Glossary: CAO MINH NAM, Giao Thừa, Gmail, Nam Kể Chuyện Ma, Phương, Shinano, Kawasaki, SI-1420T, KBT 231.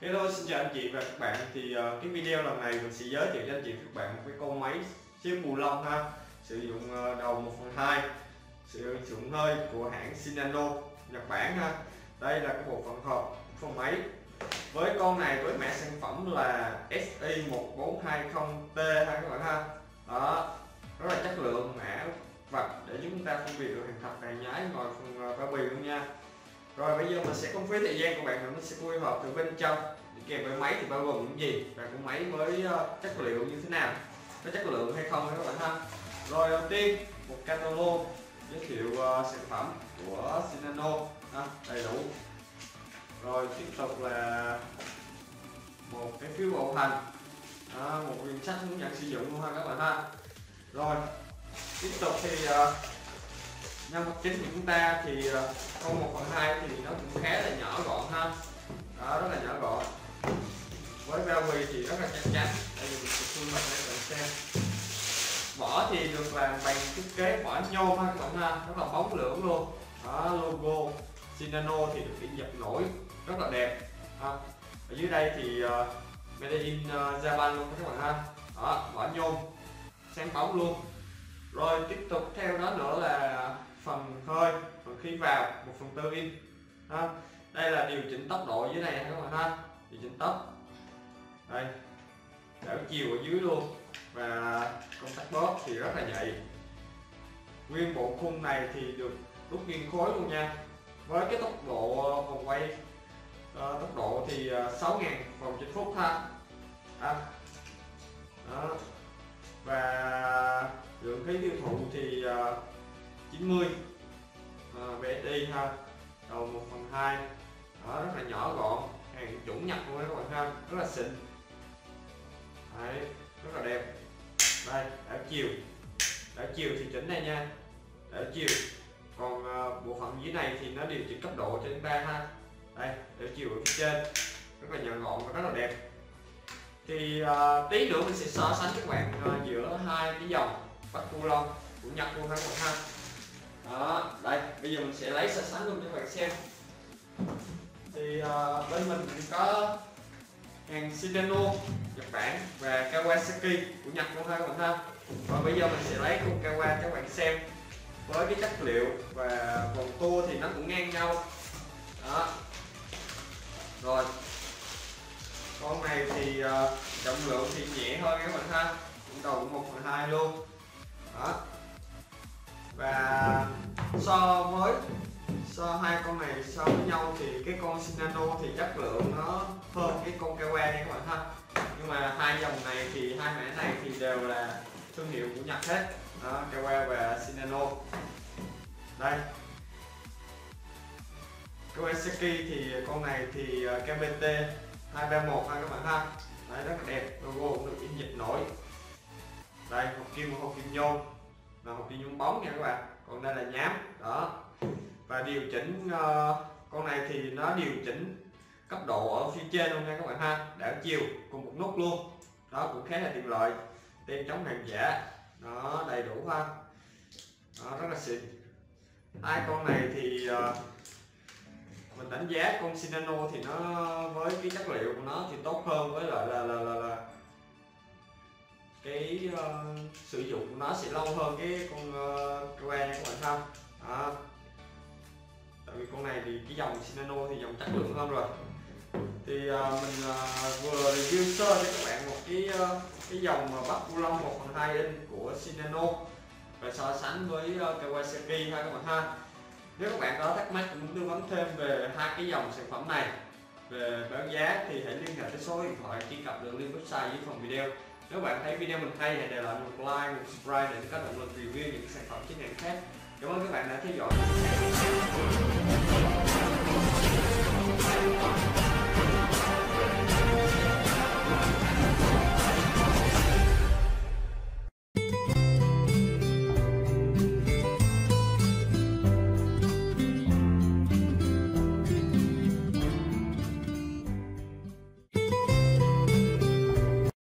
Hello, xin chào anh chị và các bạn. Thì cái video lần này mình sẽ giới thiệu cho anh chị các bạn một cái con máy siêu bù lông ha, sử dụng đầu 1/2, sử dụng hơi của hãng Shinano Nhật Bản ha. Đây là cái bộ phận hộp phần máy. Với con này với mã sản phẩm là SI-1420T ha các bạn ha. Đó, rất là chất lượng mã vật để chúng ta phân biệt được hàng thật hàng nhái ngoài phần bao bì luôn nha. Rồi bây giờ mình sẽ không phí thời gian của bạn, mình sẽ quy hộp từ bên trong để kèm với máy thì bao gồm những gì và con máy với chất liệu như thế nào, có chất lượng hay không các bạn ha. Rồi đầu tiên một catalog giới thiệu sản phẩm của Shinano đầy đủ. Rồi tiếp tục là một cái phiếu bảo hành, một quyển sách hướng dẫn sử dụng luôn ha các bạn ha. Rồi tiếp tục thì nhân vật chính của chúng ta thì con 1/2 thì nó cũng khá là nhỏ gọn ha. Đó, rất là nhỏ gọn. Với bao bì thì rất là chắc chắn. Đây mình sẽ khuôn mặt để bạn xem. Vỏ thì được làm bằng thiết kế vỏ nhôm ha các bạn ha, rất là bóng lưỡng luôn. Đó, logo Shinano thì được in dập nổi, rất là đẹp. Ha. Ở dưới đây thì made in Japan luôn các bạn ha. Đó, vỏ nhôm sáng bóng luôn. Rồi tiếp tục theo đó nữa là phần hơi, phần khí vào 1/4 inch. Đây là điều chỉnh tốc độ dưới này các bạn ha, điều chỉnh tốc. Đây, đảo chiều ở dưới luôn và công tắc bóp thì rất là nhạy. Nguyên bộ khung này thì được đúc nguyên khối luôn nha. Với cái tốc độ vòng quay, tốc độ thì 6.000 vòng trên phút ha. Đó. Và lượng khí tiêu thụ thì 90 BSI ha, đầu 1/2, rất là nhỏ gọn, hàng chuẩn Nhật luôn các bạn ha, rất là xịn. Đấy, rất là đẹp. Đây, đảo chiều thì chỉnh đây nha, đảo chiều. Còn bộ phận dưới này thì nó điều chỉnh cấp độ cho chúng ta ha. Đây, đảo chiều ở phía trên, rất là nhỏ gọn và rất là đẹp. Thì tí nữa mình sẽ so sánh các bạn giữa hai cái dòng bát cu lông của Nhật luôn ha các bạn ha. Đó, đây bây giờ mình sẽ lấy so sánh luôn cho các bạn xem. Thì bên mình cũng có hàng Shinano Nhật Bản và Kawasaki của Nhật luôn ha các bạn ha. Và bây giờ mình sẽ lấy con Kawasaki cho các bạn xem. Với cái chất liệu và vòng tua thì nó cũng ngang nhau. Đó. Rồi con này thì trọng lượng thì nhẹ hơn các bạn ha, cũng đầu 1/2 luôn. Đó. Và so hai con này so với nhau thì cái con Shinano thì chất lượng nó hơn cái con Kawasaki các bạn ha. Nhưng mà hai dòng này thì hai mã này thì đều là thương hiệu của Nhật hết. Đó, Kawasaki và Shinano. Đây. Kawasaki thì con này thì KBT 231 ha các bạn ha. Đấy, rất là đẹp, logo cũng được in dập nổi. Đây, hộp kim nhôm là hộp kim nhôm bóng nha các bạn. Còn đây là nhám. Đó. Và điều chỉnh con này thì nó điều chỉnh cấp độ ở phía trên luôn nha các bạn ha, đảo chiều cùng một nút luôn. Đó cũng khá là tiện lợi, tem chống hàng giả. Đó, đầy đủ ha. Đó, rất là xịn. Hai con này thì mình đánh giá con Shinano thì nó với cái chất liệu của nó thì tốt hơn, với lại là cái sử dụng của nó sẽ lâu hơn cái con Kawasaki các bạn ha. Đó. Tại vì con này thì cái dòng Shinano thì dòng chất lượng hơn rồi. Thì mình vừa review sơ cho các bạn một cái dòng bát cu lông 1/2 inch của Shinano và so sánh với Kawasaki ha các bạn ha. Nếu các bạn có thắc mắc muốn tư vấn thêm về hai cái dòng sản phẩm này về báo giá thì hãy liên hệ tới số điện thoại truy cập đường link website dưới phần video. Nếu bạn thấy video mình hay hãy để lại một like, một subscribe để có động lực review những sản phẩm chính hãng khác. Cảm ơn các bạn đã theo dõi.